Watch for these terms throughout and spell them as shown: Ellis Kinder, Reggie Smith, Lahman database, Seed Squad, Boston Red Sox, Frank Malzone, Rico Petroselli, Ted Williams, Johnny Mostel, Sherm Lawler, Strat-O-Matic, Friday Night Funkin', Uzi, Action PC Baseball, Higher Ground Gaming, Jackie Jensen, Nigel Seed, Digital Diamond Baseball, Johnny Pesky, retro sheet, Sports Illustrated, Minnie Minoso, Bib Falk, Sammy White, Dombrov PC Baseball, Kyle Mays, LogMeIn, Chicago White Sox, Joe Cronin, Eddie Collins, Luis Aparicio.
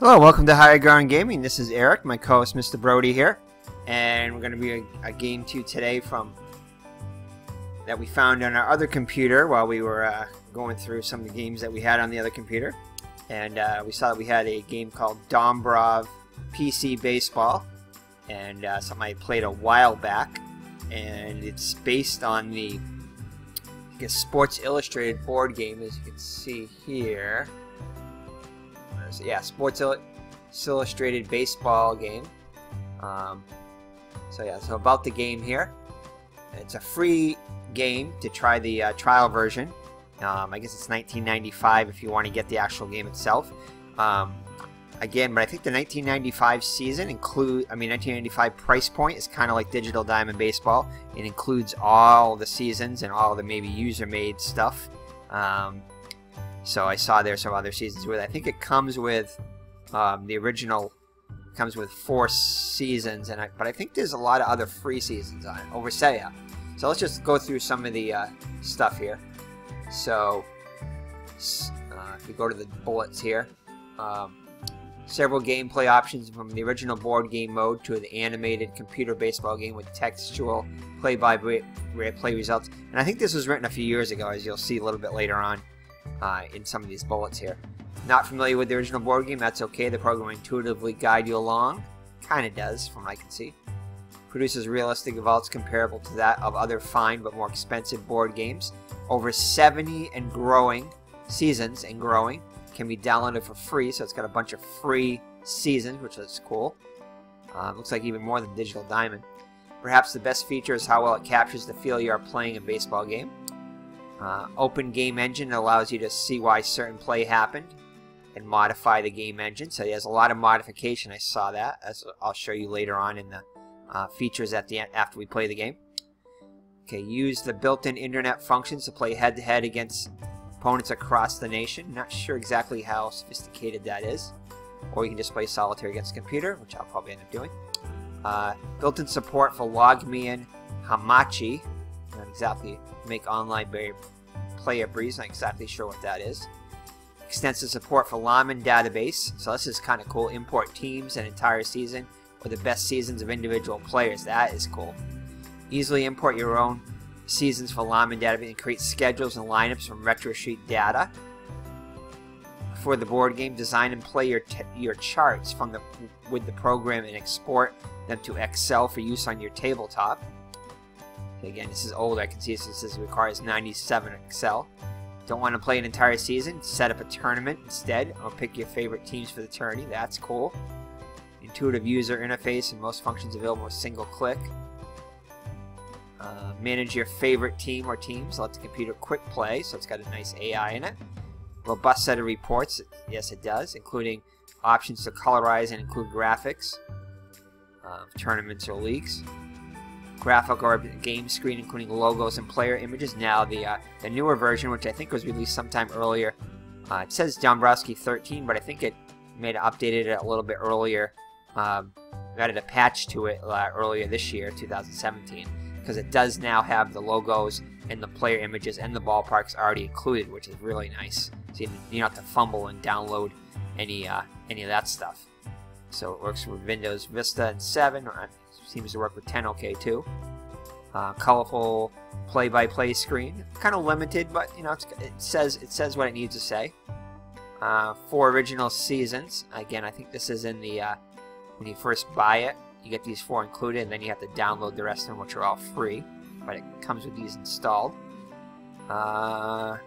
Hello, welcome to Higher Ground Gaming. This is Eric, my co-host Mr. Brody here, and we're going to be a game two today from that we found on our other computer while we were going through some of the games that we had on the other computer, and we saw that we had a game called Dombrov PC Baseball, and something I played a while back, and it's based on the Sports Illustrated board game, as you can see here. So, yeah, Sports Illustrated baseball game. So about the game here, it's a free game to try the trial version. I guess it's $19.95 if you want to get the actual game itself. Again, but I think the 1995 season include, I mean, 1995 price point is kind of like Digital Diamond Baseball. It includes all the seasons and all the maybe user-made stuff. So I saw there's some other seasons with. I think it comes with the original comes with 4 seasons, and but I think there's a lot of other free seasons on it over Sega. So let's just go through some of the stuff here. So if we go to the bullets here. Several gameplay options from the original board game mode to an animated computer baseball game with textual play-by-play results. And I think this was written a few years ago, as you'll see a little bit later on in some of these bullets here. Not familiar with the original board game? That's okay. The program will intuitively guide you along. Kind of does, from what I can see. Produces realistic results comparable to that of other fine but more expensive board games. Over 70 and growing seasons and growing. Can be downloaded for free, so it's got a bunch of free seasons, which is cool. Looks like even more than Digital Diamond. Perhaps the best feature is how well it captures the feel you are playing a baseball game. Open game engine allows you to see why certain play happened and modify the game engine. So there's a lot of modification. I saw that, as I'll show you later on in the features at the end after we play the game. Okay, use the built-in internet functions to play head-to-head against opponents across the nation. Not sure exactly how sophisticated that is. Or you can just play solitaire against the computer, which I'll probably end up doing. Built-in support for LogMeIn Hamachi. Not exactly make online player breeze. Not exactly sure what that is. Extensive support for Lahman database. So this is kind of cool. Import teams and entire season or the best seasons of individual players. That is cool. Easily import your own seasons for Lahman database and create schedules and lineups from retro sheet data. For the board game, design and play your charts from with the program and export them to Excel for use on your tabletop. Again, this is old. I can see this says requires 97 Excel. Don't want to play an entire season? Set up a tournament instead. I'll pick your favorite teams for the tourney. That's cool. Intuitive user interface and most functions available with single click. Manage your favorite team or teams. Let the computer quick play, so it's got a nice AI in it. Robust set of reports, yes it does, including options to colorize and include graphics of tournaments or leagues. Graphic or game screen, including logos and player images. Now the newer version, which I think was released sometime earlier, it says Dombrowski 13, but I think it updated it a little bit earlier. Added a patch to it earlier this year, 2017. Because it does now have the logos and the player images and the ballparks already included, which is really nice. So you don't have to fumble and download any of that stuff. So it works with Windows Vista and 7. Or seems to work with 10 okay too. Colorful play-by-play screen, kind of limited, but you know it says what it needs to say. 4 original seasons. Again, I think this is in the when you first buy it. You get these 4 included, and then you have to download the rest of them, which are all free, but it comes with these installed. Highly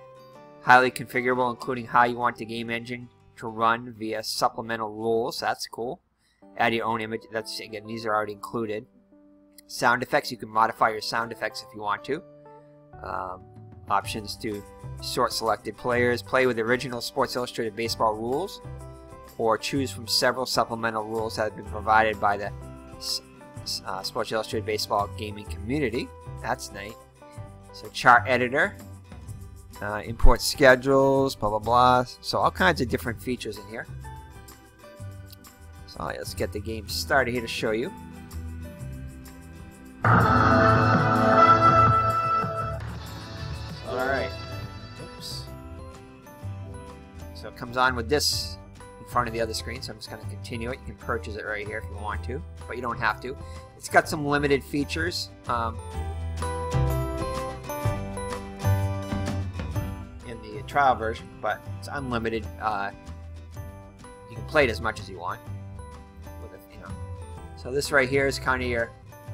configurable, including how you want the game engine to run via supplemental rules. That's cool. Add your own image. That's, again, these are already included. Sound effects. You can modify your sound effects if you want to. Options to sort selected players. Play with original Sports Illustrated baseball rules, or choose from several supplemental rules that have been provided by the Sports Illustrated baseball gaming community. That's nice. So chart editor, import schedules, blah blah blah. So all kinds of different features in here. So let's get the game started here to show you. All right. Oops. So it comes on with this front of the other screen, so I'm just going to continue it. You can purchase it right here if you want to, but you don't have to. It's got some limited features. In the trial version, but it's unlimited. You can play it as much as you want. With a, you know. So this right here is kind of your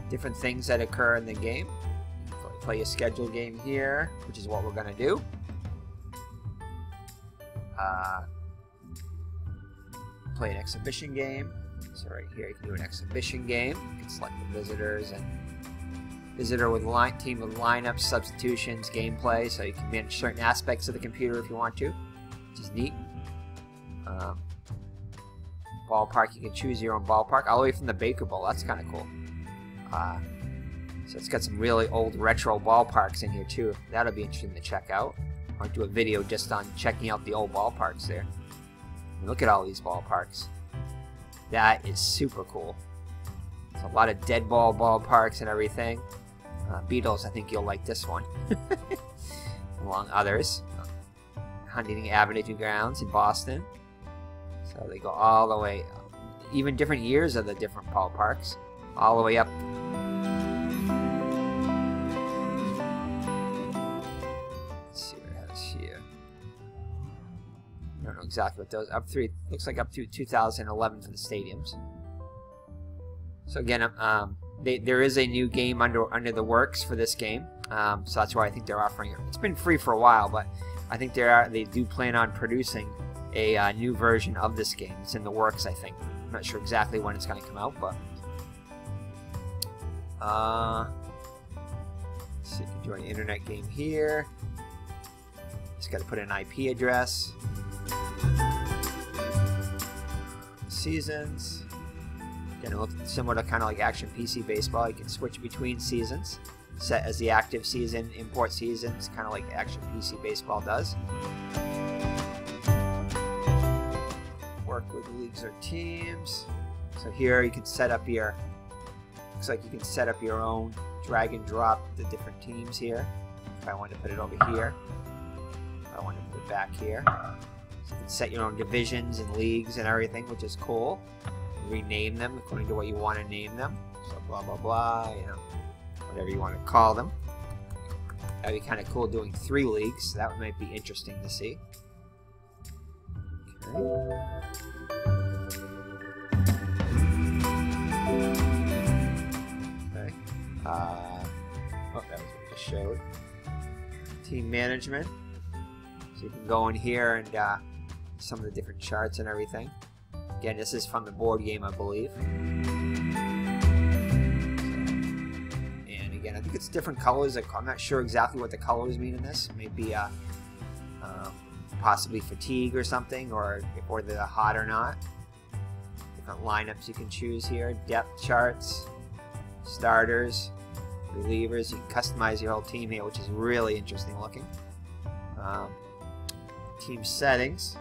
different things that occur in the game. You can play a scheduled game here, which is what we're going to do. Play an exhibition game. So right here you can do an exhibition game. You can select the visitors and visitor with line team with lineups, substitutions, gameplay. So you can manage certain aspects of the computer if you want to, which is neat. Ballpark, you can choose your own ballpark all the way from the Baker Bowl. That's kind of cool. So it's got some really old retro ballparks in here too. That'll be interesting to check out. I'll do a video just on checking out the old ballparks there. Look at all these ballparks. That is super cool. It's a lot of dead ball ballparks and everything. Beatles, I think you'll like this one. Among others. Huntington Avenue Grounds in Boston. So they go all the way up. Even different years of the different ballparks. All the way up. I don't know exactly what those up through. Looks like up through 2011 for the stadiums. So again, there is a new game under the works for this game. So that's why I think they're offering it. It's been free for a while, but I think they do plan on producing a new version of this game. It's in the works, I think. I'm not sure exactly when it's going to come out, but let's see, you can do an internet game here. Just got to put in an IP address. Seasons. Again, it looks similar to kind of like Action PC Baseball. You can switch between seasons, set as the active season, import seasons, kind of like Action PC Baseball does. Work with leagues or teams. So here you can set up your. Looks like you can set up your own, drag and drop the different teams here. If I wanted to put it over here, if I wanted to put it back here. So you can set your own divisions and leagues and everything, which is cool. Rename them according to what you want to name them. So blah, blah, blah, you know, whatever you want to call them. That'd be kind of cool doing 3 leagues. So that might be interesting to see. Okay. Okay. Oh, that was what I just showed. Team management. So you can go in here and some of the different charts and everything. Again, this is from the board game, I believe. And again, I think it's different colors. I'm not sure exactly what the colors mean in this. Maybe possibly fatigue or something, or they're hot or not. Different lineups you can choose here. Depth charts, starters, relievers. You can customize your whole team here, which is really interesting looking. Team settings.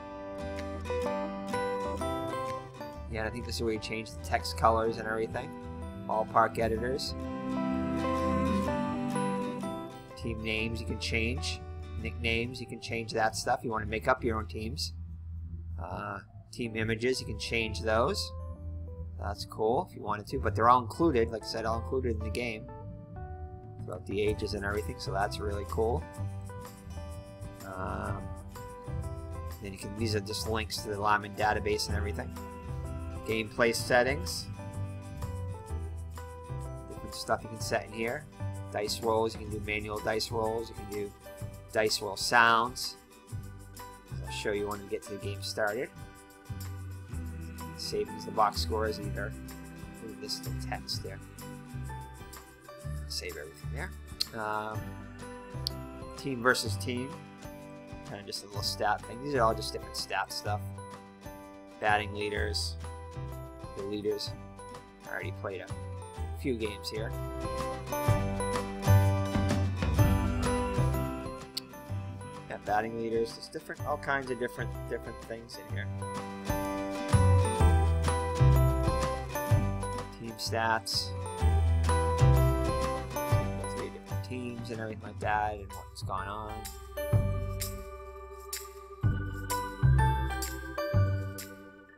Yeah, I think this is where you change the text colors and everything. Ballpark editors. Team names you can change. Nicknames, you can change that stuff. You want to make up your own teams. Team images, you can change those. That's cool if you wanted to, but they're all included, like I said, all included in the game. Throughout the ages and everything, so that's really cool. Then you can, these are just links to the Lahman database and everything. Gameplay settings. Different stuff you can set in here. Dice rolls, you can do manual dice rolls, you can do dice roll sounds. I'll show you when we get to the game started. Saving the box scores either. Move this to text there. Save everything there. Team versus team. Kind of just a little stat thing. These are all just different stat stuff. Batting leaders, the leaders. I already played a few games here. Yeah, batting leaders. There's different, all kinds of different things in here. Team stats. Go through different teams and everything like that, and what's gone on.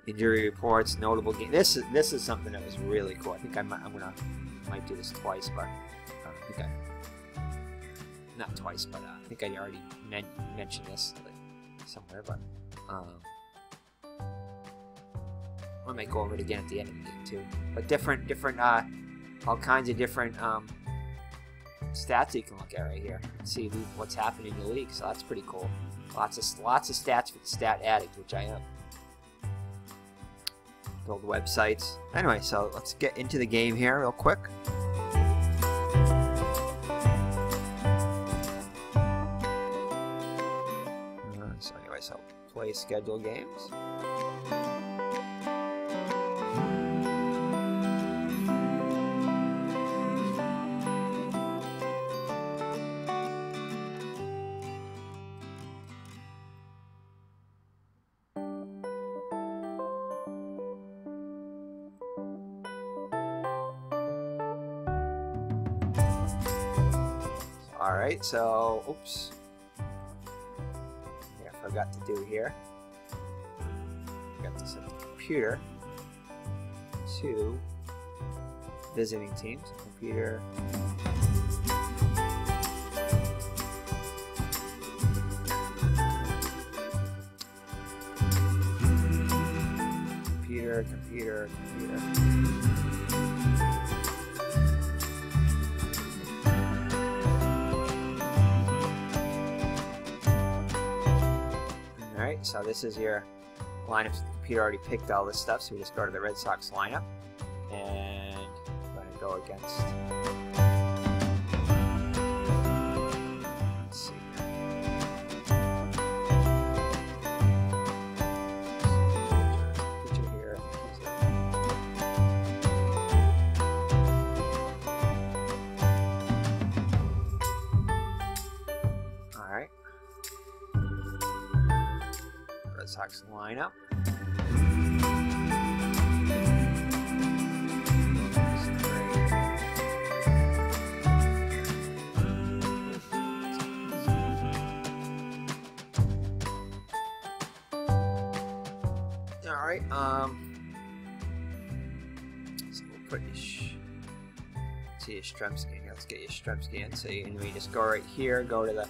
Injury reports, notable game. This is something that was really cool. I think I might do this twice, but I think I think I already mentioned this like, somewhere, but I might go over it again at the end of the game too. But different all kinds of different stats you can look at right here and see what's happening in the league. So that's pretty cool. Lots of stats for the stat addict, which I am. Build websites. Anyway, so let's get into the game here real quick. So anyway, so play schedule games. Alright, so, oops, yeah, I forgot to do here, got this on the computer, to visiting teams, computer, computer. So this is your lineup. The computer already picked all this stuff, so we just go to the Red Sox lineup, and I'm going to go against. Let's see. Picture here. All right. Sox lineup. All right. So we'll put your strength scan. Let's get your strength scan. So you just go right here, go to the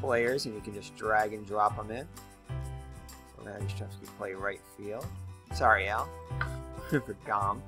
players, and you can just drag and drop them in. Stremski play right field. Sorry, Al. For Dom.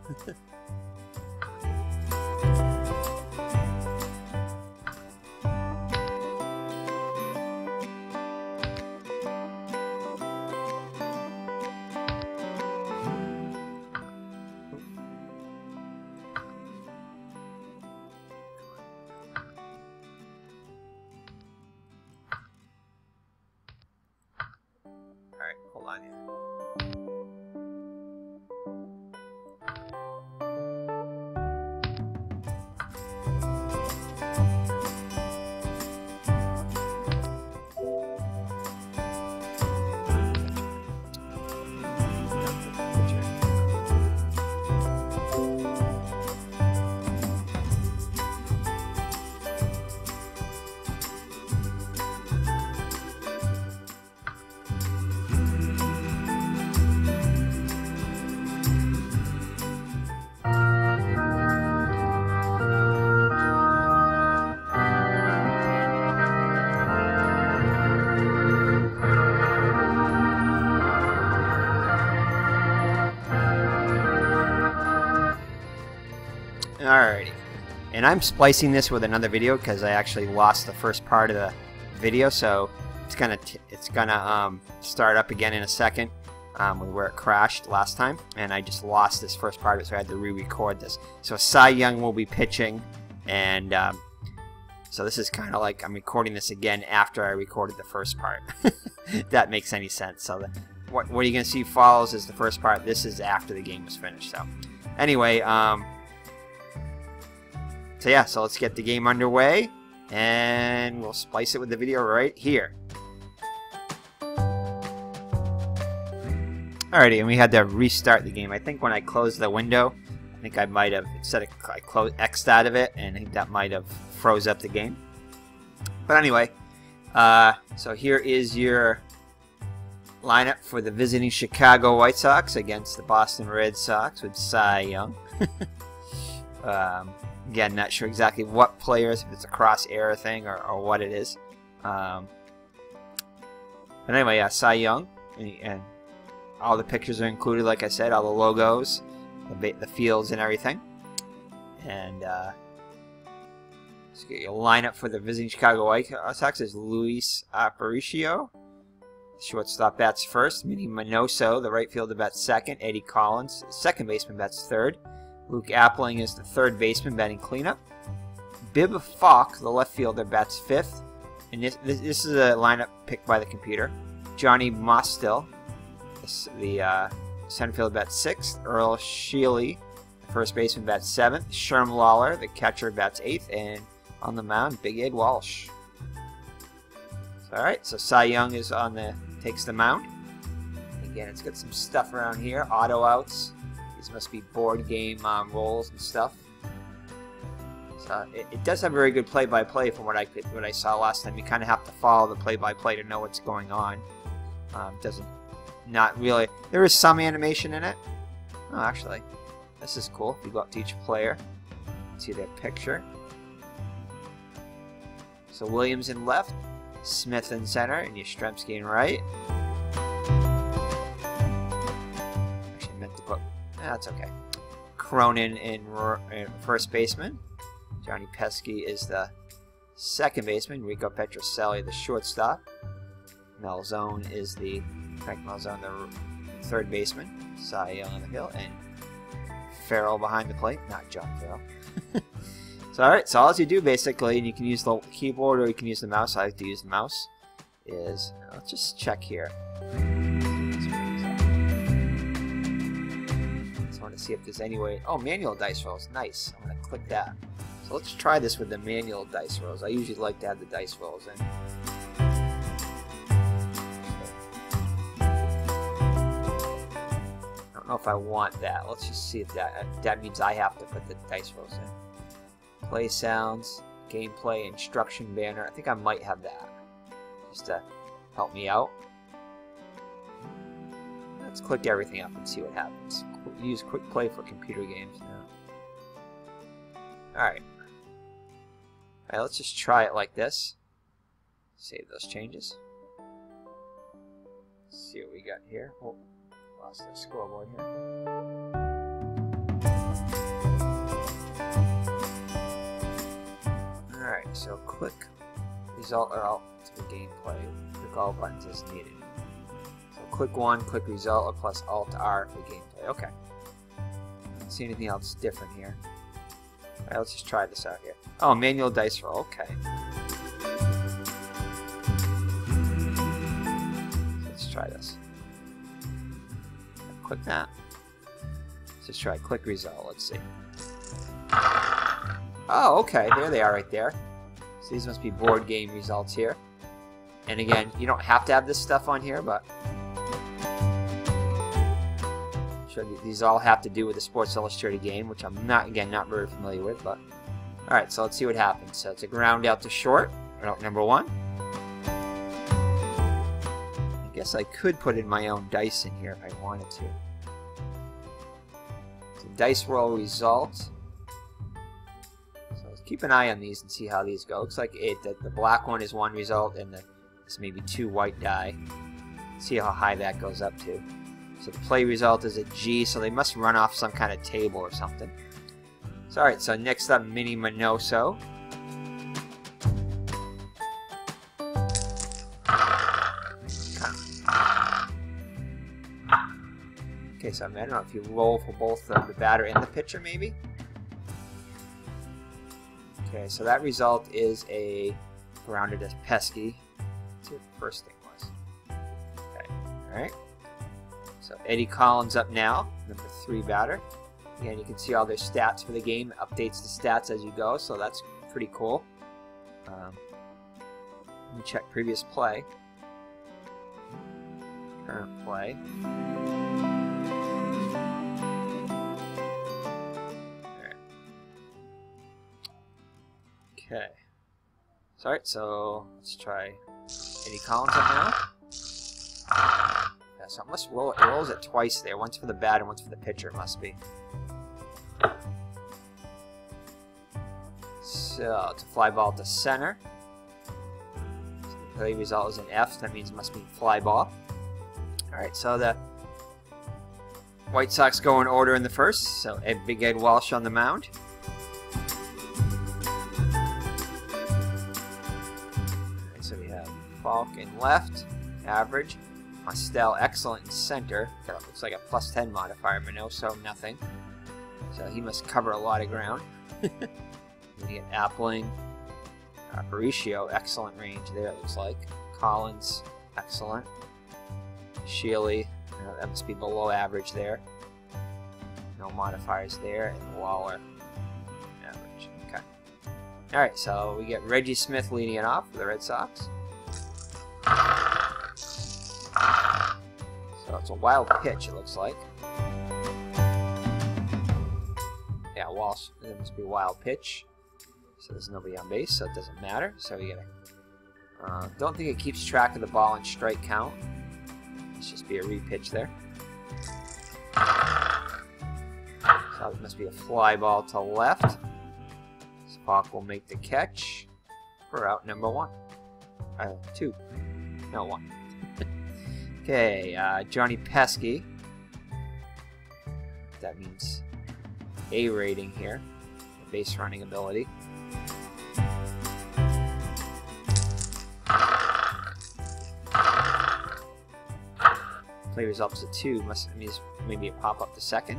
Alrighty, and I'm splicing this with another video because I actually lost the first part of the video, so it's gonna start up again in a second with where it crashed last time, and I just lost this first part of it, so I had to re-record this. So Cy Young will be pitching, and so this is kind of like I'm recording this again after I recorded the first part. If that makes any sense. So what you're gonna see follows is the first part. This is after the game was finished. So anyway. So yeah, so let's get the game underway, and we'll splice it with the video right here. Alrighty, and we had to restart the game. I think when I closed the window, I think I might have X'd out of it, and I think that might have froze up the game. But anyway, so here is your lineup for the visiting Chicago White Sox against the Boston Red Sox with Cy Young. Again, not sure exactly what players, if it's a cross error thing or what it is. But anyway, yeah, Cy Young, and all the pictures are included, like I said, all the logos, the fields and everything. And so your lineup for the visiting Chicago White Sox is Luis Aparicio, shortstop bats first, Minnie Minoso, the right fielder bats second, Eddie Collins, second baseman bats third, Luke Appling is the third baseman batting cleanup, Bib Falk, the left fielder bats fifth, and this is a lineup picked by the computer, Johnny Mostel, the center fielder bats sixth, Earl Shealy, first baseman bats seventh, Sherm Lawler, the catcher bats eighth, and on the mound, Big Ed Walsh. Alright, so Cy Young is on the takes the mound. Again, it's got some stuff around here, auto outs. These must be board game rolls and stuff. So it does have very good play-by-play from what I saw last time. You kind of have to follow the play-by-play to know what's going on. Not really. There is some animation in it. Oh, actually, this is cool. If you go up to each player, see their picture. So Williams in left, Smith in center, and Yastrzemski in right. Actually meant to put... that's okay. Cronin in first baseman. Johnny Pesky is the second baseman. Rico Petroselli, the shortstop. Malzone is the... Frank Malzone, the third baseman. Cy Young on the hill, and Farrell behind the plate. Not John Farrell. So alright, so all you do basically, and you can use the keyboard or you can use the mouse, I like to use the mouse, is, let's just check here. Just want to see if there's any way, oh, manual dice rolls, nice, I'm going to click that. So let's try this with the manual dice rolls, I usually like to have the dice rolls in. I don't know if I want that, let's just see if that means I have to put the dice rolls in. Play sounds, gameplay, instruction banner. I think I might have that, just to help me out. Let's click everything up and see what happens. Use quick play for computer games now. Alright. Alright, let's just try it like this. Save those changes. Let's see what we got here. Oh, lost the scoreboard here. Alright, so click result or alt to the gameplay. Click all buttons as needed. So click 1, click result, or plus alt R for gameplay. Okay. I don't see anything else different here. Alright, let's just try this out here. Oh, manual dice roll. Okay. Let's try this. Click that. Let's just try click result. Let's see. Oh, okay, there they are right there. So these must be board game results here. And again, you don't have to have this stuff on here, but... sure, these all have to do with the Sports Illustrated game, which I'm not, again, not very familiar with, but... Alright, so let's see what happens. So it's a ground out to short, out number 1. I guess I could put in my own dice in here if I wanted to. So dice roll result. Keep an eye on these and see how these go. Looks like the black one is one result, and it's maybe 2 white die. See how high that goes up to. So the play result is a G, so they must run off some kind of table or something. So alright, so next up, Minnie Minoso. Okay, so I don't know if you roll for both the batter and the pitcher, maybe? Okay, so that result is a grounded as Pesky. That's what the first thing was. Okay, alright. So Eddie Collins up now, number 3 batter. Again, you can see all their stats for the game. It updates the stats as you go, so that's pretty cool. Let me check previous play. Current play. Okay. Alright, so let's try Eddie Collins up now. So it must roll it. It rolls it twice there. Once for the bat and once for the pitcher, it must be. So it's a fly ball to center. So the play result is an F, so that means it must be fly ball. Alright, so the White Sox go in order in the first. So Big Ed Walsh on the mound. Alright, so we have Falk in left, average. Mostel excellent in center. That looks like a +10 modifier, Minoso nothing. So he must cover a lot of ground. We get Appling, Aparicio, excellent range there, it looks like. Collins, excellent. Shealy, that must be below average there. No modifiers there. And Waller, average. Okay. Alright, so we get Reggie Smith leading it off for the Red Sox. So it's a wild pitch, it looks like. Yeah, Walsh, that must be wild pitch. So there's nobody on base, so it doesn't matter. So we get a... don't think it keeps track of the ball and strike count. It's just be a re-pitch there. So it must be a fly ball to left. Spock will make the catch for out number one. Two. No, one. Okay, Johnny Pesky. That means A rating here. Base running ability. Play results to two. Must mean maybe a pop up to second.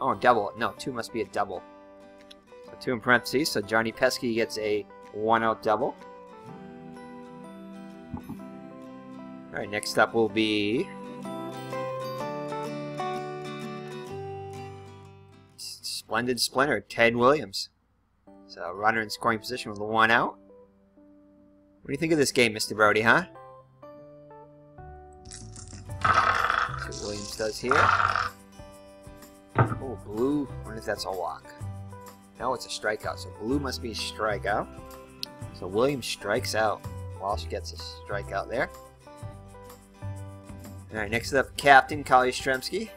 Oh, double. No, two must be a double. So two in parentheses. So Johnny Pesky gets a 1-out double. All right. Next up will be splendid splinter Ted Williams. So runner in scoring position with the 1-out. What do you think of this game, Mr. Brody? Huh? That's what Williams does here. Oh, blue. I wonder if that's a walk. No, it's a strikeout. So blue must be a strikeout. So Williams strikes out. Walsh gets a strikeout there. All right. Next up, captain Kolyastremski.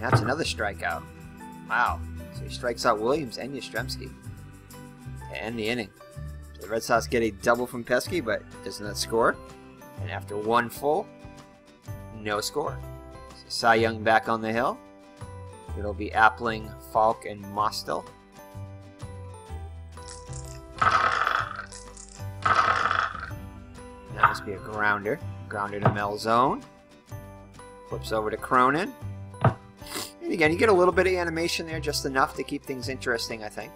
That's another strikeout. Wow. So he strikes out Williams and Yastrzemski to end the inning. So the Red Sox get a double from Pesky, but does not score. And after one full, no score. So Cy Young back on the hill. It'll be Appling, Falk, and Mostel. And that must be a grounder. Grounder to Melzone. Flips over to Cronin. And again, you get a little bit of animation there, just enough to keep things interesting, I think.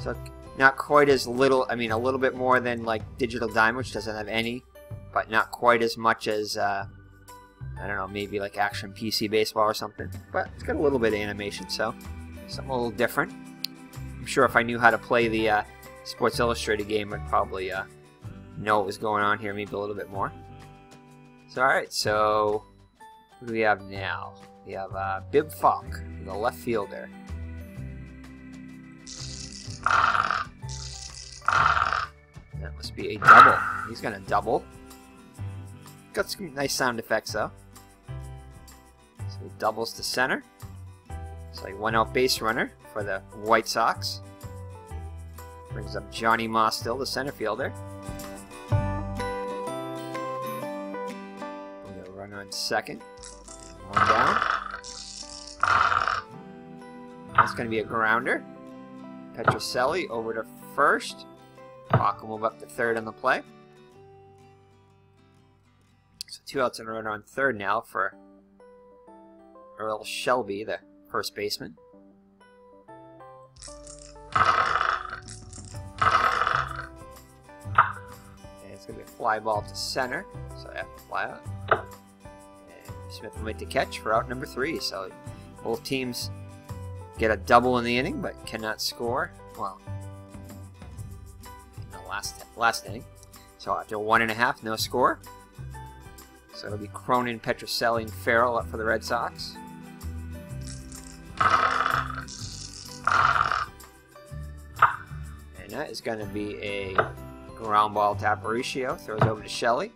So not quite as little, I mean, a little bit more than, like, Digital Diamond, which doesn't have any, but not quite as much as, I don't know, maybe like Action PC Baseball or something. But it's got a little bit of animation, so something a little different. I'm sure if I knew how to play the Sports Illustrated game, I'd probably know what was going on here, maybe a little bit more. So, all right, so what do we have now? We have Bib Falk, the left fielder. That must be a double. He's going to double. Got some nice sound effects, though. So he doubles to center. So a 1-out base runner for the White Sox. Brings up Johnny Mostel, the center fielder. We'll go runner on second. One down. That's going to be a grounder. Petroselli over to first. Falk will move up to third on the play. So 2 outs and a runner on third now for Earl Shelby, the first baseman. And it's going to be a fly ball to center. So I have to fly out. Smith will make the catch for out number 3. So both teams get a double in the inning, but cannot score. Well, in the last inning. So after 1.5, no score. So it'll be Cronin, Petroselli, and Farrell up for the Red Sox. And that is going to be a ground ball tap ratio. Throws over to Shelley.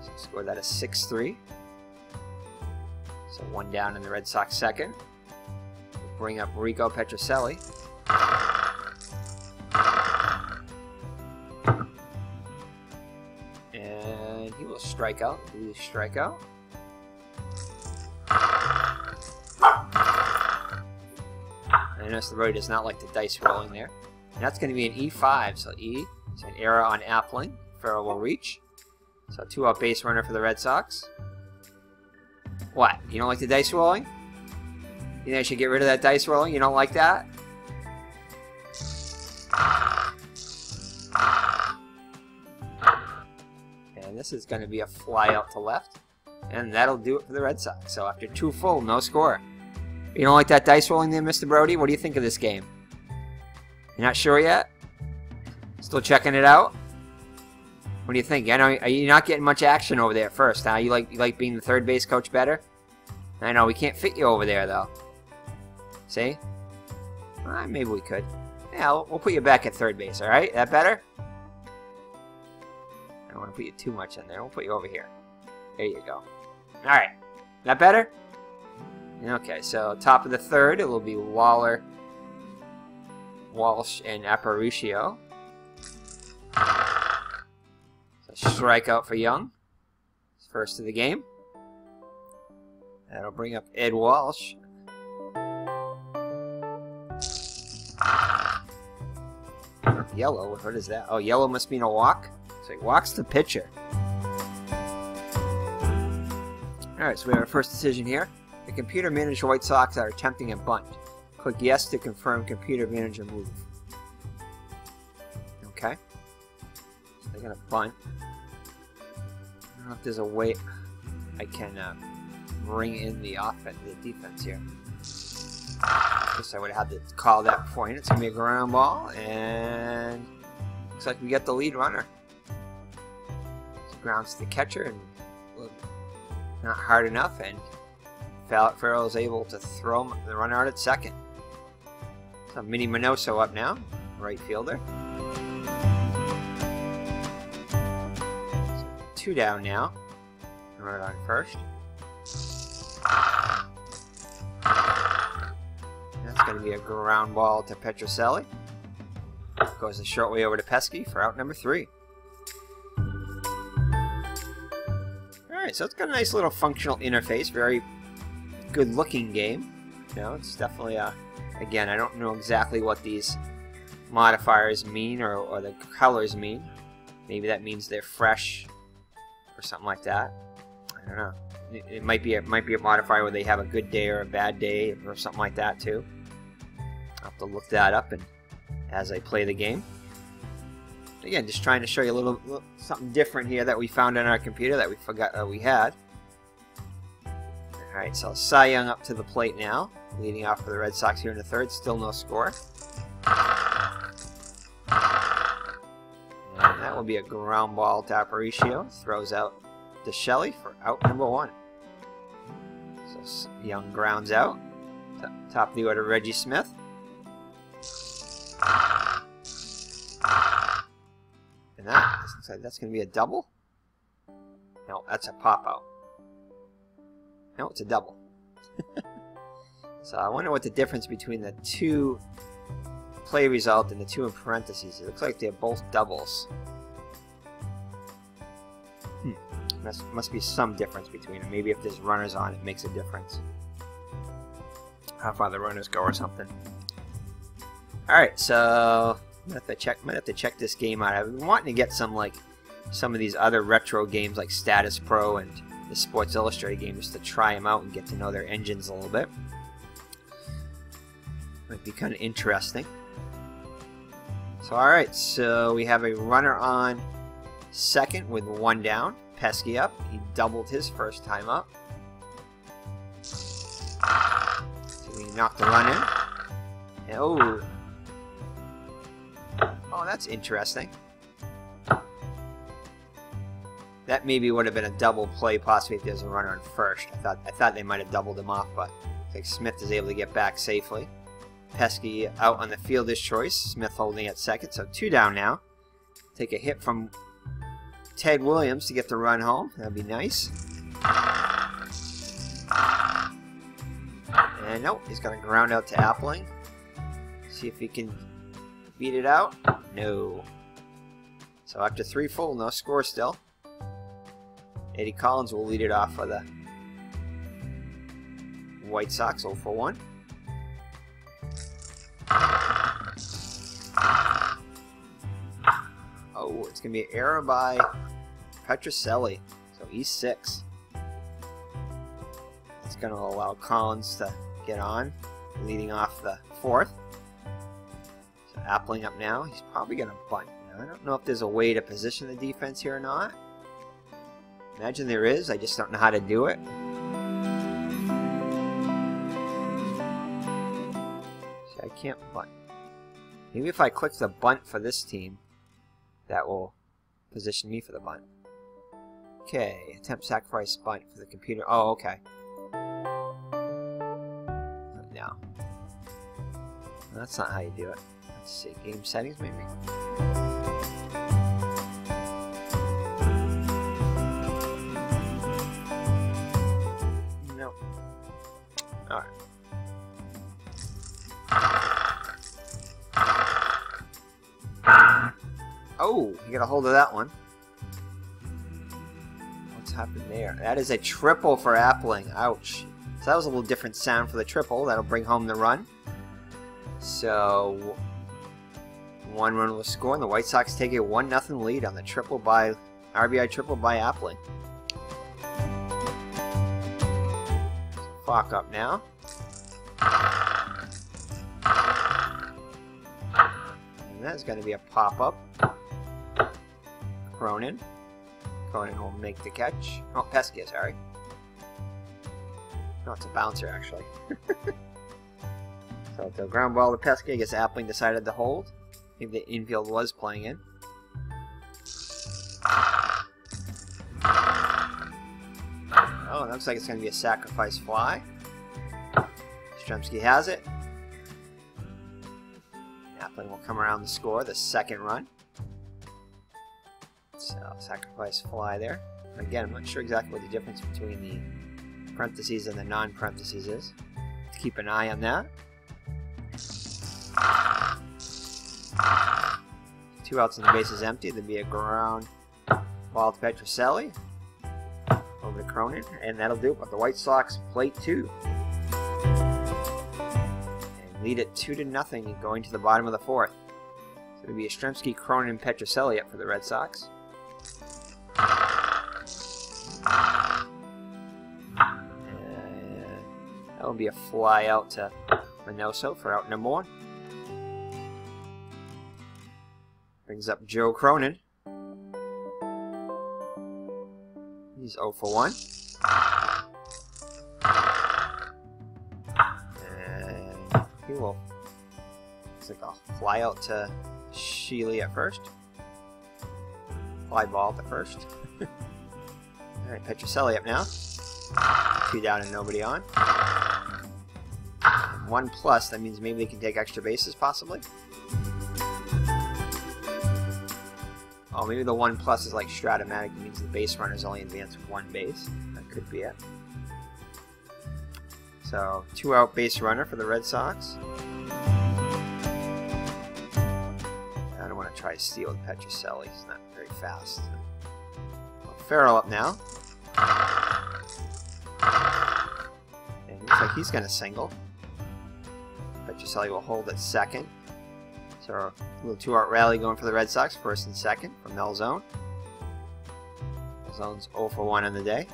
So score that a 6-3. So one down in the Red Sox second. We'll bring up Rico Petroselli. And he will strike out. Blue strikeout. I notice the roadie does not like the dice rolling there. And that's going to be an E5, so E. It's an error on Appling. Farrell will reach. So two out base runner for the Red Sox. What? You don't like the dice rolling? You know, you should get rid of that dice rolling? You don't like that? And this is going to be a fly out to left. And that'll do it for the Red Sox. So after two full, no score. You don't like that dice rolling there, Mr. Brody? What do you think of this game? You're not sure yet? Still checking it out? What do you think? I know you're not getting much action over there first, huh? You like being the third base coach better? I know, we can't fit you over there, though. See? Well, maybe we could. Yeah, we'll put you back at third base, alright? That better? I don't want to put you too much in there. We'll put you over here. There you go. Alright. That better? Okay, so top of the third, it will be Waller, Walsh, and Aparicio. So strikeout for Young. First of the game. That'll bring up Ed Walsh. Yellow, what is that? Oh, yellow must mean a walk. So he walks the pitcher. Alright, so we have our first decision here. The computer managed White Sox are attempting a bunt. Click yes to confirm computer manager move. Okay. So they're going to bunt. I don't know if there's a way I can bring in the offense, the defense here. I guess I would have had to call that beforehand. It's going to be a ground ball, and looks like we get the lead runner. So grounds to the catcher, and not hard enough, and Farrell is able to throw the runner out at second. So Mini Minoso up now, right fielder. So two down now. Runner on first. That's going to be a ground ball to Petroselli. Goes the short way over to Pesky for out number 3. Alright, so it's got a nice little functional interface. Very good looking game. You know, it's definitely a, again, I don't know exactly what these modifiers mean or the colors mean. Maybe that means they're fresh or something like that. I don't know. It might be a modifier where they have a good day or a bad day or something like that too. I'll have to look that up and as I play the game. Again, just trying to show you a little something different here that we found on our computer that we forgot that we had. Alright, so Cy Young up to the plate now, leading off for the Red Sox here in the third, still no score. And that will be a ground ball to Aparicio, throws out to Shelley for out number 1. So Young grounds out, top of the order Reggie Smith. And that looks like that's going to be a double? No, that's a pop-out. No, it's a double. So I wonder what the difference between the two play result and the two in parentheses. It looks like they're both doubles. Must be some difference between them. Maybe if there's runners on, it makes a difference. How far the runners go or something. Alright, so might have to check this game out. I've been wanting to get some of these other retro games like Status Pro and the Sports Illustrated game, just to try them out and get to know their engines a little bit. Might be kind of interesting. So alright, so we have a runner on second with one down. Pesky up. He doubled his first time up. So we knocked the run in. Oh. Oh, that's interesting. That maybe would have been a double play, possibly if there's a runner on first. I thought they might have doubled him off, but I think Smith is able to get back safely. Pesky out on the fielder's choice. Smith holding at second, so two down now. Take a hit from Ted Williams to get the run home. That'd be nice. And nope, he's going to ground out to Appling. See if he can beat it out. No. So after three full, no score still. Eddie Collins will lead it off for the White Sox, 0 for 1. Oh, it's going to be an error by Petroselli. So he's 6. It's going to allow Collins to get on, leading off the 4th. So Appling up now. He's probably going to bunt. Now, I don't know if there's a way to position the defense here or not. Imagine there is, I just don't know how to do it. So I can't bunt. Maybe if I click the bunt for this team, that will position me for the bunt. Okay, attempt sacrifice bunt for the computer. Oh, okay. No. That's not how you do it. Let's see, game settings maybe. All right. Oh, you got a hold of that one. What's happened there? That is a triple for Appling. Ouch. So that was a little different sound for the triple. That'll bring home the run. So one run was scored, and the White Sox take a 1-0 lead on the triple by RBI triple by Appling. Clock up now. And that's going to be a pop-up. Cronin. Cronin will make the catch. Oh, Pescia, sorry. No, it's a bouncer, actually. So the ground ball to Pescia. I guess Appling decided to hold. Maybe the infield was playing in. Oh, it looks like it's going to be a sacrifice fly. Stremski has it. Appling will come around to score the second run. So, sacrifice fly there. Again, I'm not sure exactly what the difference between the parentheses and the non-parentheses is. Keep an eye on that. 2 outs and the base is empty. There'll be a ground ball to Petroselli. Over to Cronin, and that'll do it. But the White Sox plate 2 and lead it 2-0, going to the bottom of the 4th. So it'll be Yastrzemski, Cronin, and Petroselli up for the Red Sox. And that'll be a fly out to Minoso for out number 1. Brings up Joe Cronin. He's 0 for 1. And he will, looks like I'll fly out to Sheely at first. Fly ball to first. Alright, Petroselli up now. 2 down and nobody on. 1 plus, that means maybe they can take extra bases possibly. Oh, maybe the 1 plus is like Strat-O-Matic. It means the base runners only advance 1 base. That could be it. So, 2 out base runner for the Red Sox. I don't want to try to steal with Petroselli. He's not very fast. Well, Farrell up now. And looks like he's going to single. Petroselli will hold at second. So a little 2-out rally going for the Red Sox, first and second from Melzone. Melzone's 0 for 1 on the day.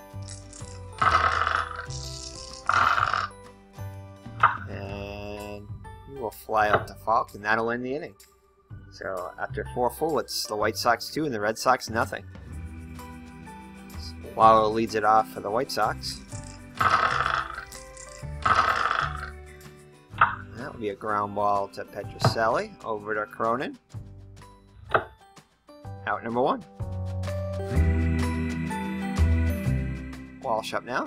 And he will fly out to Falk, and that'll end the inning. So after 4 full, it's the White Sox 2 and the Red Sox nothing. So Lalo leads it off for the White Sox. That'll be a ground ball to Petroselli, over to Cronin. Out number 1. Walsh up now.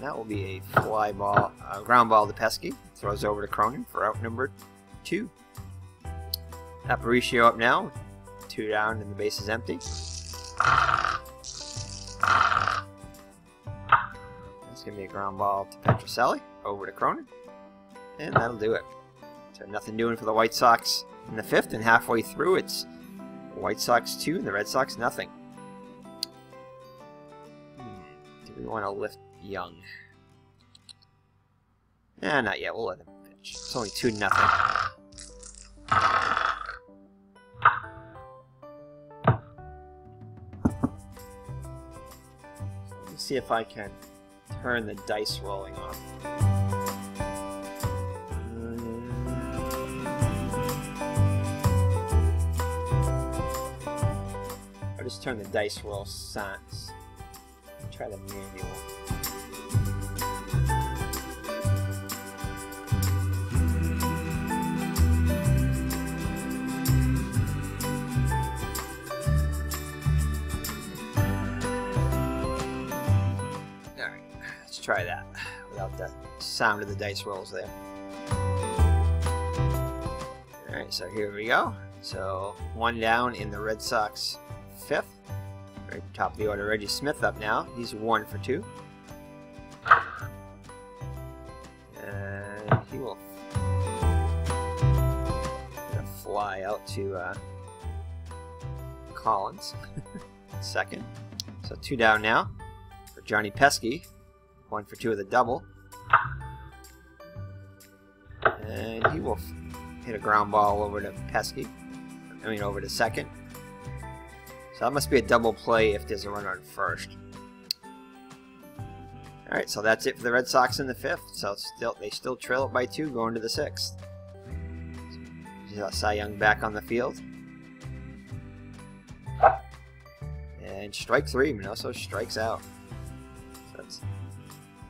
And that will be a fly ball, ground ball to Pesky. Throws over to Cronin for out number 2. Aparicio up now. 2 down and the base is empty. That's going to be a ground ball to Petroselli. Over to Cronin. And that'll do it. So nothing doing for the White Sox in the 5th. And halfway through it's White Sox 2 and the Red Sox nothing. Do we want to lift Young? Nah, not yet. We'll let him pitch. It's only 2-0. So let me see if I can turn the dice rolling off. I'll just turn the dice roll sans. Try the manual. Alright, let's try that without the sound of the dice rolls there. Alright, so here we go. So 1 down in the Red Sox 5th. Right, top of the order, Reggie Smith up now. He's 1 for 2. And he will fly out to Collins, 2nd. So 2 down now for Johnny Pesky. 1 for 2 with a double. And he will hit a ground ball over to Pesky. Over to 2nd. So that must be a double play if there's a runner on 1st. Alright, so that's it for the Red Sox in the 5th. So they still trail it by 2 going to the 6th. So Cy Young back on the field. And strike 3, Minoso strikes out. So that's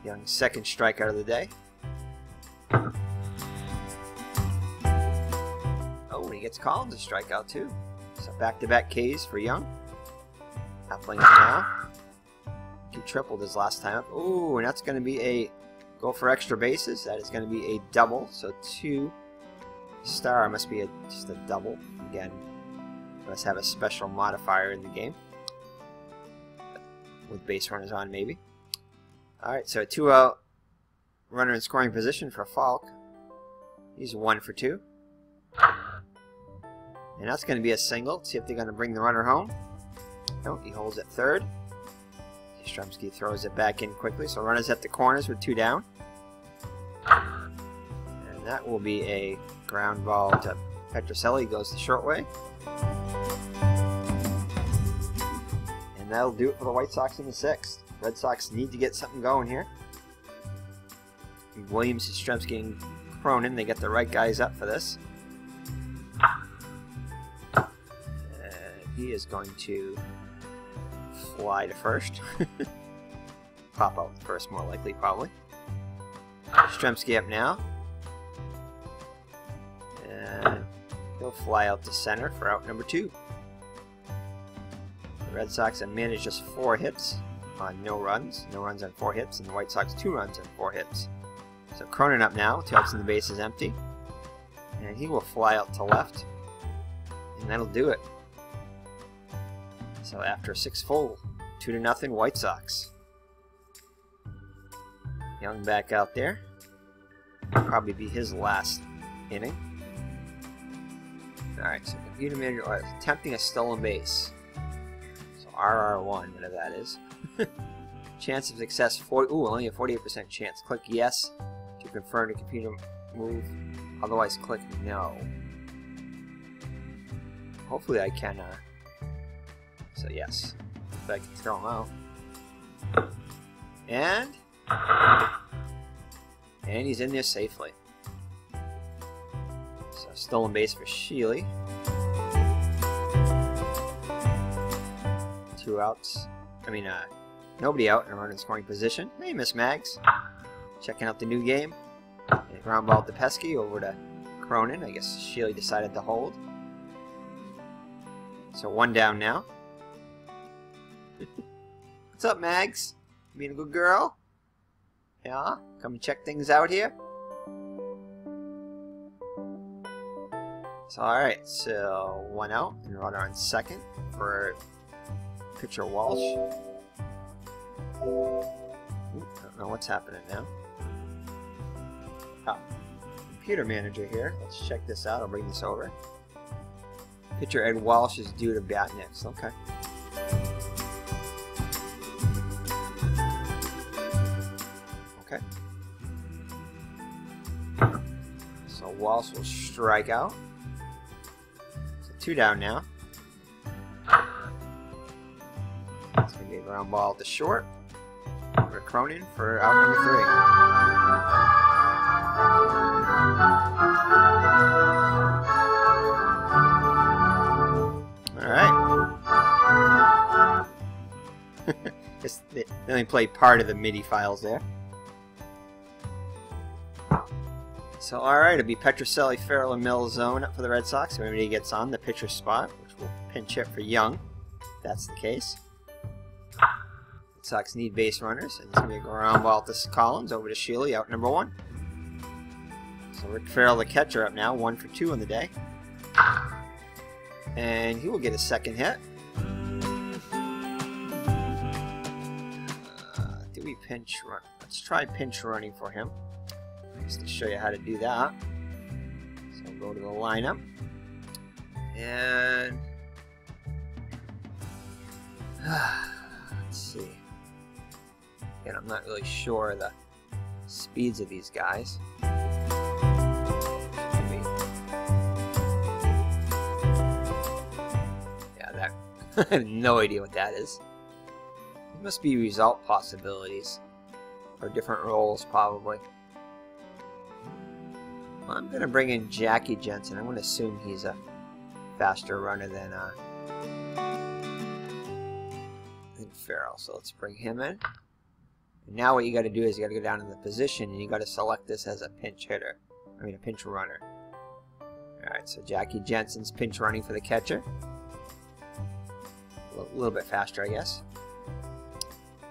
Young's 2nd strikeout of the day. Oh, and he gets Collins to strike out too. So back-to-back Ks for Young. Halfling now. He tripled his last time up. Ooh, and that's going to be a go for extra bases. That is going to be a double. So 2 star must be just a double. Again, must have a special modifier in the game. With base runners on, maybe. Alright, so 2 out. Runner in scoring position for Falk. He's 1 for 2. And that's going to be a single. Let's see if they're going to bring the runner home. No, he holds it 3rd. Yastrzemski throws it back in quickly. So runners at the corners with 2 down. And that will be a ground ball to Petroselli. Goes the short way. And that'll do it for the White Sox in the 6th. Red Sox need to get something going here. Williams, Yastrzemski, and Cronin. They get the right guys up for this. He is going to fly to 1st. Pop out with 1st, more likely, probably. Yastrzemski up now. And he'll fly out to center for out number 2. The Red Sox have managed just 4 hits on no runs. No runs on 4 hits, and the White Sox 2 runs on 4 hits. So Cronin up now, 2 outs and the base is empty. And he will fly out to left. And that'll do it. So after a 6-full, 2-0 White Sox. Young back out there. That'll probably be his last inning. Alright, so computer manager attempting a stolen base. So RR1, whatever that is. Chance of success, 40, ooh, only a 48% chance. Click yes to confirm the computer move. Otherwise click no. Hopefully I can so yes, if I can throw him out. And he's in there safely. So stolen base for Sheely. 2 outs. Nobody out and a runner in scoring position. Hey, Miss Mags. Checking out the new game. And a ground ball to Pesky over to Cronin. I guess Sheely decided to hold. So 1 down now. What's up, Mags? Being a good girl? Yeah, come check things out here. So, alright, so one out and runner on second for pitcher Walsh. Ooh, don't know what's happening now. Ah, computer manager here. Let's check this out. I'll bring this over. Pitcher Ed Walsh is due to bat next. Okay. Okay. So Walsh will strike out. So two down now. It's going to be a ground ball to short. For Cronin for out number three. Alright. Just they only play part of the MIDI files there. So alright, it'll be Petrocelli, Farrell, and Mills zone up for the Red Sox. When everybody gets on the pitcher spot, which will pinch hit for Young, if that's the case. Red Sox need base runners, and it's going to be a ground ball to Collins, over to Shealy, out number one. So Rick Farrell, the catcher, up now, 1 for 2 on the day. And he will get a second hit. Do we pinch run? Let's try pinch running for him, just to show you how to do that. So we'll go to the lineup. And let's see. Again, I'm not really sure the speeds of these guys. Maybe. Yeah, that I have no idea what that is. It must be result possibilities or different roles, probably. Well, I'm going to bring in Jackie Jensen. I'm going to assume he's a faster runner than Farrell. So let's bring him in. Now what you got to do is you got to go down to the position and you got to select this as a pinch hitter. I mean a pinch runner. All right, so Jackie Jensen's pinch running for the catcher. A little bit faster, I guess.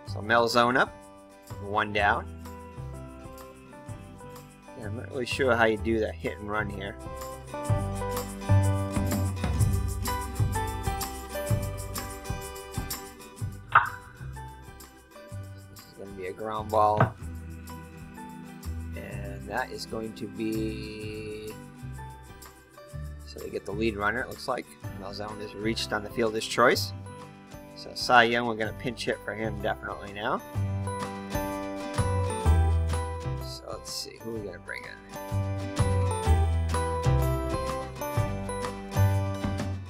So Melzone up, one down. Yeah, I'm not really sure how you do that hit and run here. Ground ball, and that is going to be, so they get the lead runner, it looks like. Malzone has reached on the fielder's choice, so Cy Young, we're going to pinch hit for him definitely now. So let's see, who are we going to bring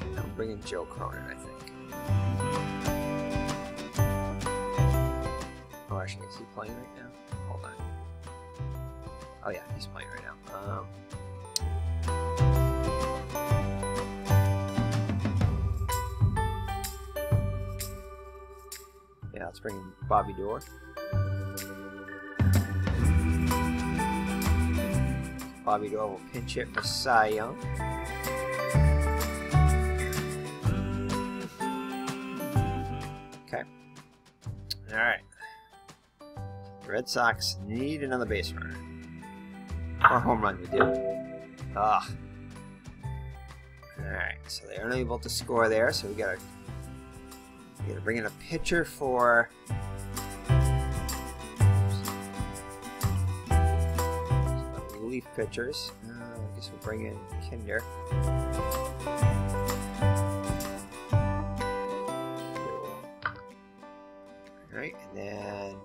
in? I'm bringing Joe Cronin, I think. Actually, is he playing right now? Hold on. Oh yeah, he's playing right now. Yeah, let's bring in Bobby Doerr. Bobby Doerr will pinch hit for Cy Young. Okay. All right. Red Sox need another base runner. Or home run, we do. Ah. Alright, so they're unable to score there, so we gotta bring in a pitcher for. So relief pitchers. I guess we'll bring in Kinder. Alright, and then.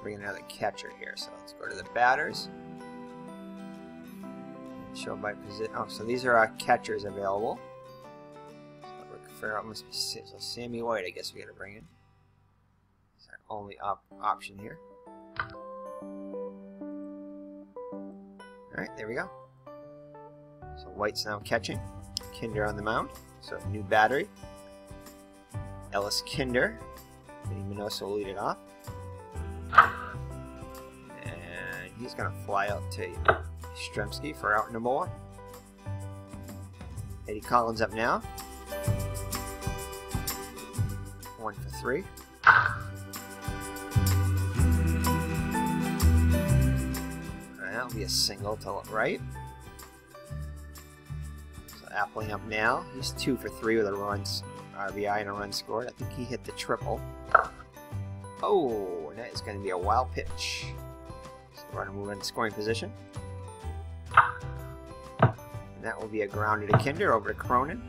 Bring another catcher here, so let's go to the batters. Show by position. Oh, so these are our catchers available. So Rick Farrell must be so Sammy White. I guess we got to bring in. It's our only option here. All right, there we go. So White's now catching. Kinder on the mound. So new battery. Ellis Kinder. Vinny Minoso will lead it off. And he's going to fly out to Yastrzemski for out number one. Eddie Collins up now. 1 for 3. That'll be a single to right. So Appling up now. He's 2 for 3 with a runs RBI and a run scored. I think he hit the triple. Oh, and that is going to be a wild pitch. So we're going to move into scoring position. And that will be a grounder to Kinder over to Cronin.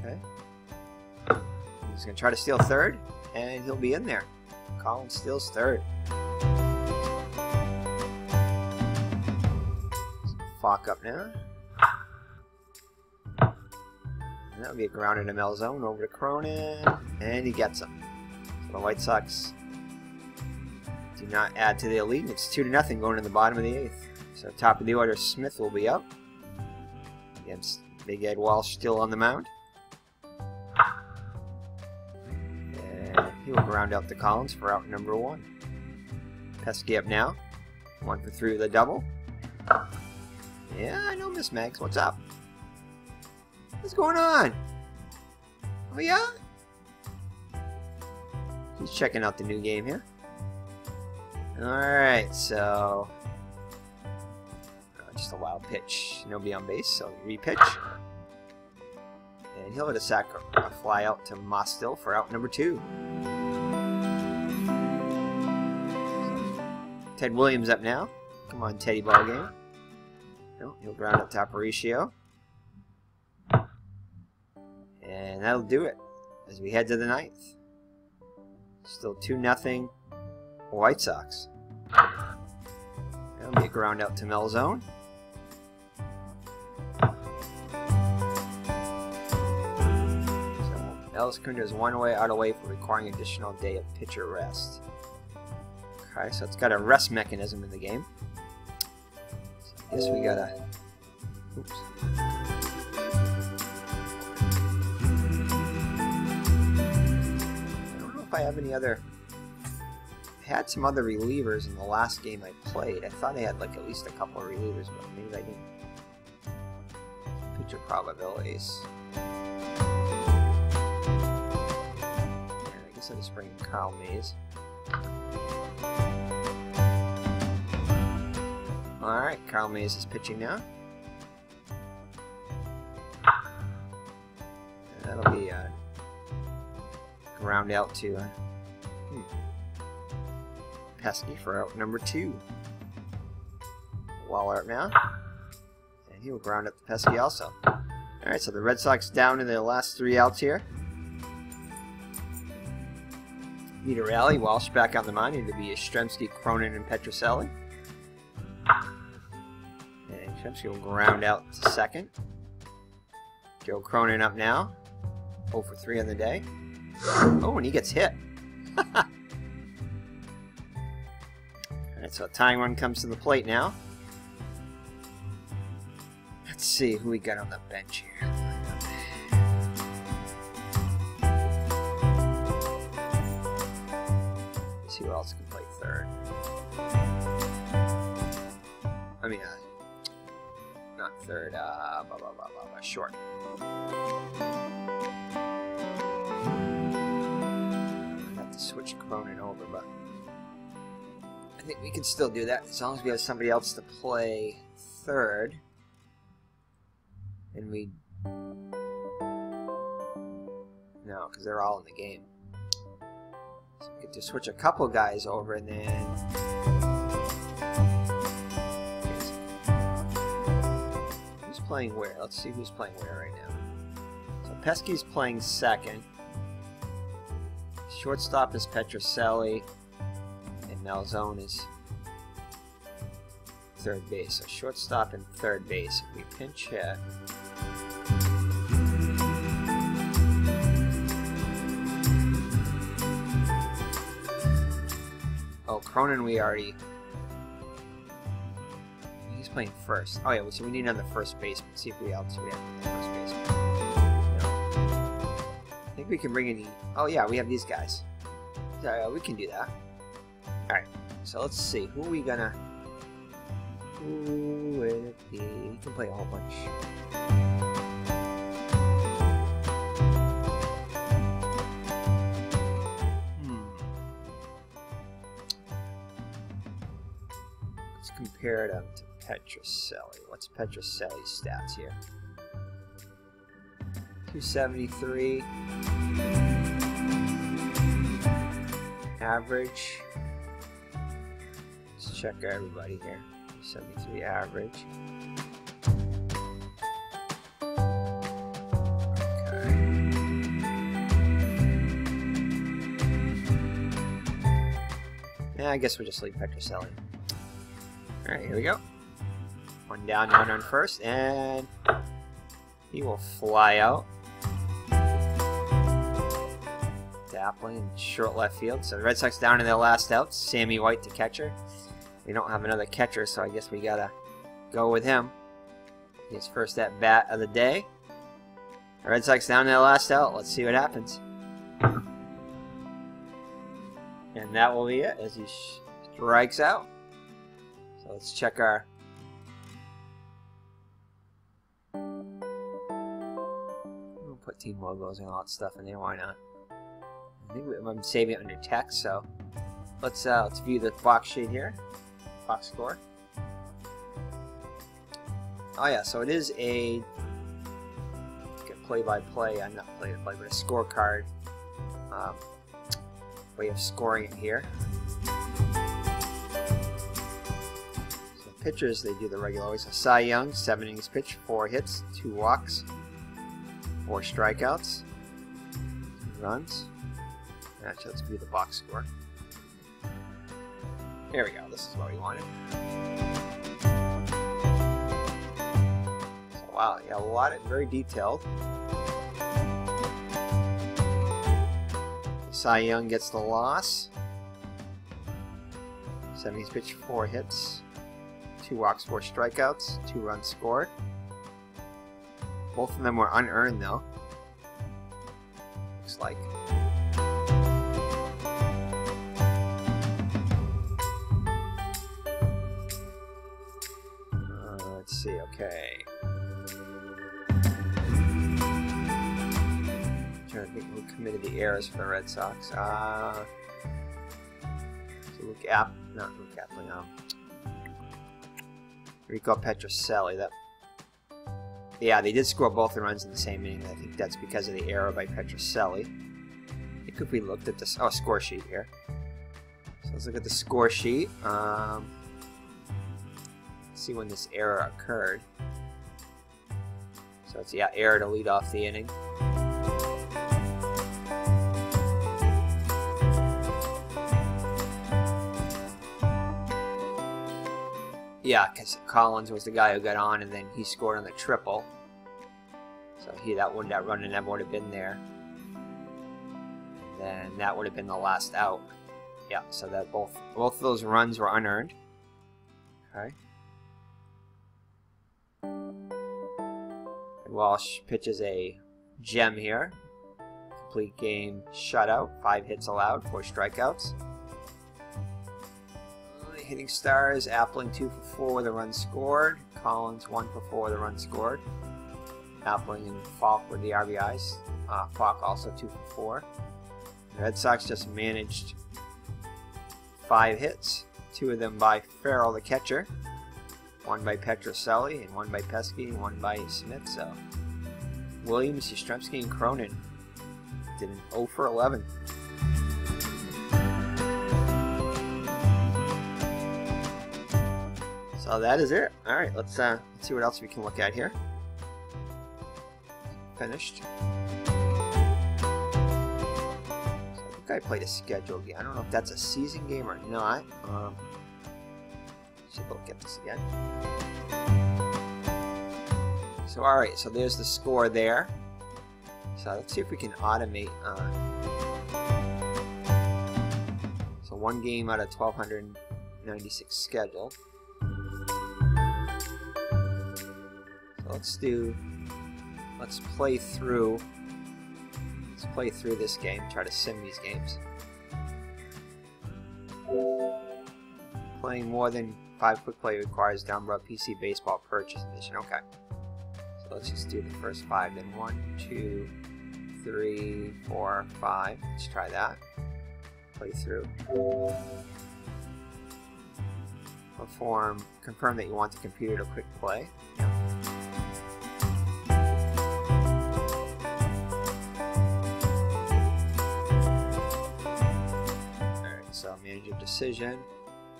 Okay. He's going to try to steal third, and he'll be in there. Collins steals third. Falk up now. And that will be a grounder to Melzone over to Cronin, and he gets him. So the White Sox do not add to the lead. It's 2-0 going to the bottom of the eighth. So top of the order, Smith will be up against Big Ed Walsh, still on the mound. And he will ground out to Collins for out number one. Pesky up now, 1 for 3 with a double. Yeah, I know, Miss Max. What's up? What's going on? Oh yeah? He's checking out the new game here. Alright, so just a wild pitch. Nobody on base, so re-pitch. And he'll hit a sack fly out to Mostil for out number 2. Ted Williams up now. Come on, Teddy ball game. No, he'll ground up to Aparicio. And that'll do it as we head to the ninth. Still 2-0. White Sox. That'll be a ground out to Melzone. So Ellis Kunder is one away, out away for requiring additional day of pitcher rest. Okay, so it's got a rest mechanism in the game. So I guess we gotta. Oops. I have any other. I had some other relievers in the last game I played. I thought I had like at least a couple of relievers, but maybe I didn't. Pitcher probabilities. Yeah, I guess I'll just bring Kyle Mays. Alright, Kyle Mays is pitching now. And that'll be a round out to Pesky for out number 2. Waller up now, and he will ground up to Pesky also. Alright, so the Red Sox down in their last 3 outs here. Need a rally. Walsh back on the mound. It'll be Yastrzemski, Cronin, and Petroselli. And Yastrzemski will ground out to second. Joe Cronin up now, 0 for 3 on the day. Oh, and he gets hit. Alright, so a tying run comes to the plate now. Let's see who we got on the bench here. Let's see who else can play third. I mean, not third, blah, blah, blah, blah, blah, short. Switch Cronin over, but I think we can still do that as long as we have somebody else to play third. And we... No, because they're all in the game. So we get to switch a couple guys over and then... Who's playing where? Let's see who's playing where right now. So Pesky's playing second. Shortstop is Petroselli, and Malzone is third base. So shortstop and third base. If we pinch hit, oh, Cronin, we already. He's playing first. Oh yeah, so we need another first baseman. See if we else we have another first baseman. We can bring in the... Oh yeah, we have these guys. So, we can do that. Alright, so let's see. Who are we gonna... Who would it be? You can play a whole bunch. compare them to Petrocelli. What's Petrocelli's stats here? 273. Average. Let's check everybody here. 273 average. I guess we'll just leave Petrocelli. Alright, here we go. One down, down on first, and he will fly out. Dappling, short left field. So the Red Sox down in their last out. Sammy White to catcher. We don't have another catcher, so I guess we gotta go with him. His first at bat of the day. The Red Sox down in their last out. Let's see what happens. And that will be it as he strikes out. So let's check our we'll put team logos and all that stuff in there. Why not? I think I'm saving it under text. So let's view the box sheet here, box score. Oh yeah, so it is a play-by-play. I'm not play-by-play, but a scorecard. Way of scoring it here. So pitchers, they do the regular way. So Cy Young, 7 innings pitched, 4 hits, 2 walks, 4 strikeouts, 2 runs. Actually, let's view the box score. There we go. This is what we wanted. So, wow, yeah, a lot of very detailed. Cy Young gets the loss. 7 innings pitched, 4 hits, 2 walks, 4 strikeouts, 2 runs scored. Both of them were unearned, though. Looks like. Let's see. Okay. I think who committed the errors for the Red Sox. So Rico Petrocelli. Yeah, they did score both the runs in the same inning. I think that's because of the error by Petrocelli. I think if we looked at this, score sheet here. So let's look at the score sheet. Let's see when this error occurred. So it's, yeah, error to lead off the inning. Yeah, because Collins was the guy who got on, and then he scored on the triple. So that run and that would have been there. And then that would have been the last out. Yeah, so that both of those runs were unearned. Okay. And Walsh pitches a gem here. Complete game shutout. 5 hits allowed, 4 strikeouts. Hitting stars, Appling 2 for 4 with a run scored. Collins 1 for 4 with a run scored. Appling and Falk with the RBIs. Falk also 2 for 4. The Red Sox just managed 5 hits, 2 of them by Farrell, the catcher, 1 by Petrocelli, and 1 by Pesky, and 1 by Smith. So Williams, Yastrzemski, and Cronin did an 0 for 11. So that is it. All right, let's see what else we can look at here. Finished. So I think I played a scheduled game. I don't know if that's a season game or not. Let's take a look at this again. So all right, so there's the score there. So let's see if we can automate. So 1 game out of 1,296 scheduled. Let's play through this game, try to sim these games. Playing more than 5 quick play requires Dombrov PC Baseball Purchase Edition. Okay. So let's just do the first 5, then 1, 2, 3, 4, 5. Let's try that. Play through. form, confirm that you want the computer to quick play. Alright, so manage your decision,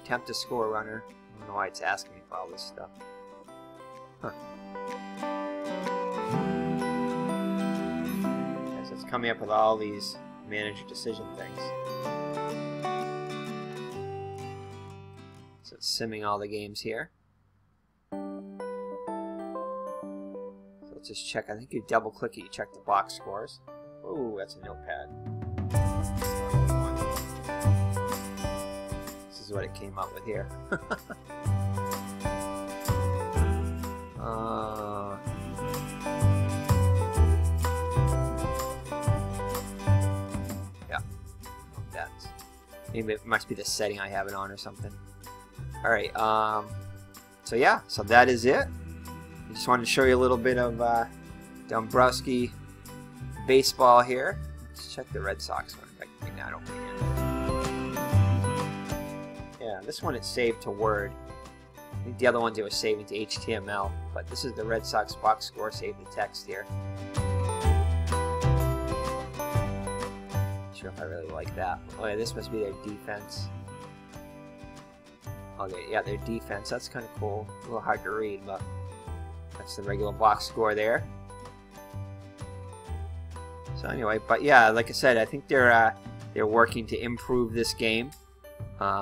attempt to score a runner. I don't know why it's asking me for all this stuff. So it's coming up with all these manage your decision things. So it's simming all the games here. So let's just check. I think you double click it, you check the box scores. Ooh, that's a notepad. This is what it came up with here. Yeah. That's, maybe it must be the setting I have it on or something. Alright, so yeah, so that is it. I just wanted to show you a little bit of Dombrowski baseball here. Let's check the Red Sox one. I think that opened it. Yeah, this one it's saved to Word. I think the other ones it was saving to HTML, but this is the Red Sox box score, save the text here. Not sure if I really like that. Oh yeah, this must be their defense. Okay, yeah, their defense. That's kind of cool. A little hard to read, but that's the regular box score there. So anyway, but yeah, like I said, I think they're working to improve this game. They're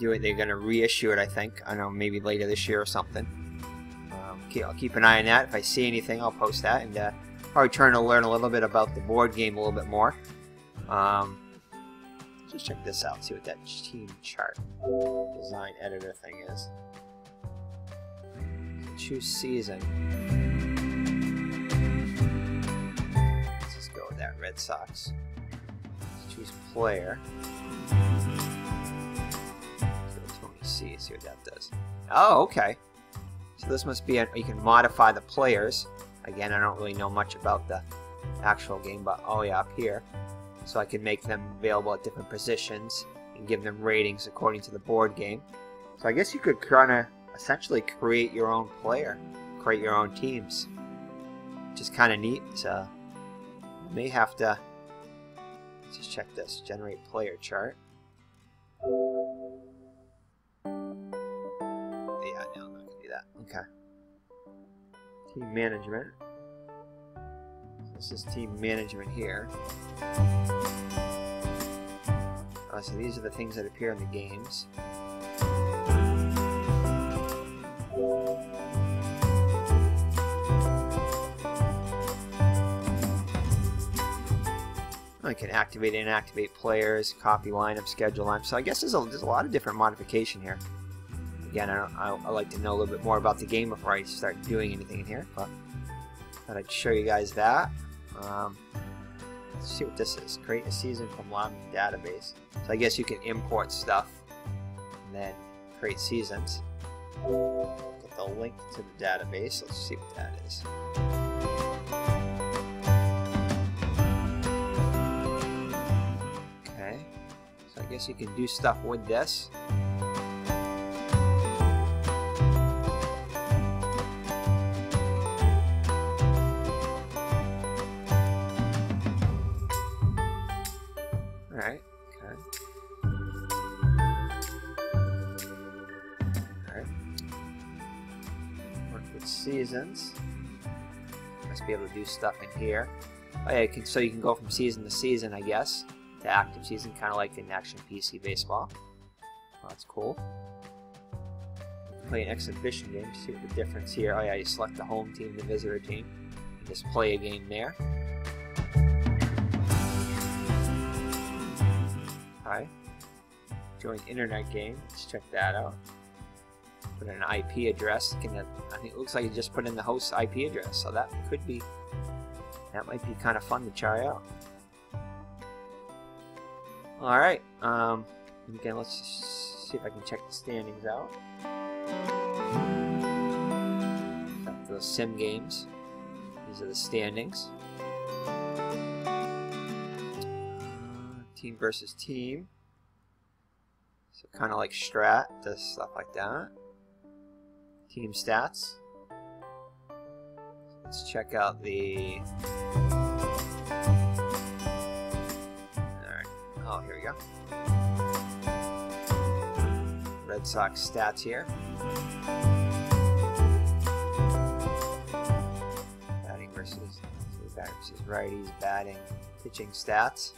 going to reissue it, I think. I don't know, maybe later this year or something. I'll keep an eye on that. If I see anything, I'll post that, and probably trying to learn a little bit about the board game a little bit more. Just check this out, see what that team chart design editor thing is. Choose season. Let's just go with that, Red Sox. Choose player. See what that does. Oh, okay. So this must be, you can modify the players. Again, I don't really know much about the actual game, but oh yeah, up here. So I can make them available at different positions and give them ratings according to the board game. So I guess you could kind of essentially create your own player, create your own teams, which is kind of neat. So you may have to, let's just check this, generate player chart. Okay. Team management. So this is team management here. So these are the things that appear in the games. I can activate and inactivate players, copy lineup, schedule lineup. So I guess there's a lot of different modification here. Again, I like to know a little bit more about the game before I start doing anything in here, but thought I'd show you guys that. Let's see what this is. Create a season from Lahman database. So I guess you can import stuff and then create seasons. Get the link to the database. Let's see what that is. Okay. So I guess you can do stuff with this. Seasons. Must be able to do stuff in here. Oh, yeah, so you can go from season to season, I guess, to active season, kind of like in Action PC Baseball. Oh, that's cool. Play an exhibition game, see what the difference here. Oh yeah, you select the home team, the visitor team, and just play a game there. Hi. Join internet game. Let's check that out. Put in an IP address. I think it looks like you just put in the host IP address, so that could be, that might be kind of fun to try out. All right, again, let's just see if I can check the standings out. Those sim games. These are the standings. Team versus team. So kind of like Strat, does stuff like that. Team stats. Let's check out the... Alright, oh, here we go. Red Sox stats here. Batting versus... Batting versus righties, batting, pitching stats.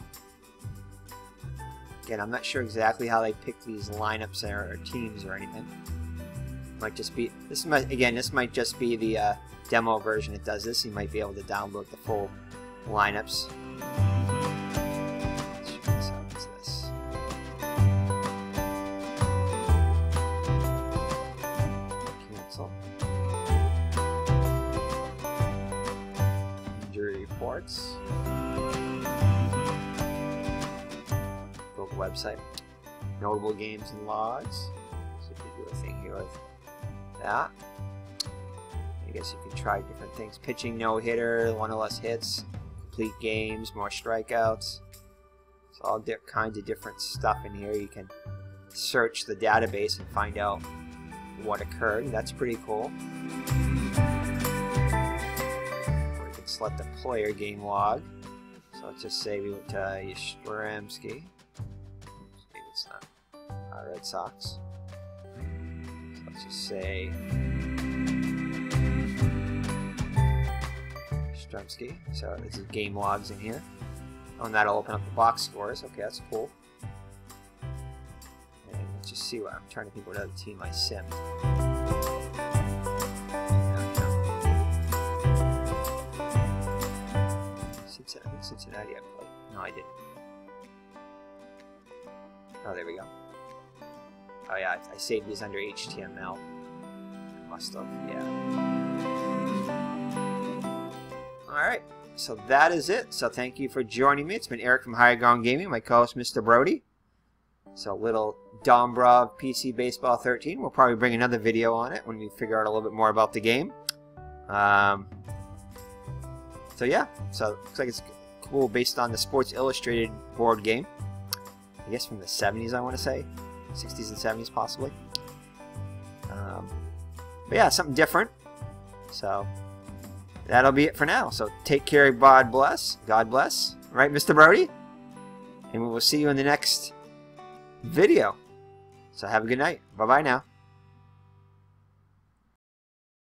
Again, I'm not sure exactly how they pick these lineups or teams or anything. Might just be this. This might just be the demo version that does this. You might be able to download the full lineups. What's this? Cancel. Injury reports. Website, notable games and logs. So you can do a thing here with that. I guess you can try different things: pitching, no hitter, one or less hits, complete games, more strikeouts. It's all kinds of different stuff in here. You can search the database and find out what occurred. That's pretty cool. Or you can select the player game log. So let's just say we went to Yastrzemski. It's not Red Sox. So let's just say Strumsky. So this is game logs in here. Oh, and that'll open up the box scores. Okay, that's cool. And let's just see what I'm trying to think what other team I simmed. Cincinnati I played. No, I didn't. Oh, there we go. Oh yeah, I saved these under HTML. Must have, yeah. Alright, so that is it. So thank you for joining me. It's been Eric from Higher Ground Gaming, my co-host Mr. Brody. So little Dombrov PC Baseball 13. We'll probably bring another video on it when we figure out a little bit more about the game. So yeah, so looks like it's cool based on the Sports Illustrated board game. I guess from the 70s, I want to say. 60s and 70s, possibly. But yeah, something different. So, that'll be it for now. So, take care, God bless. God bless. Right, Mr. Brody? And we will see you in the next video. So, have a good night. Bye-bye now.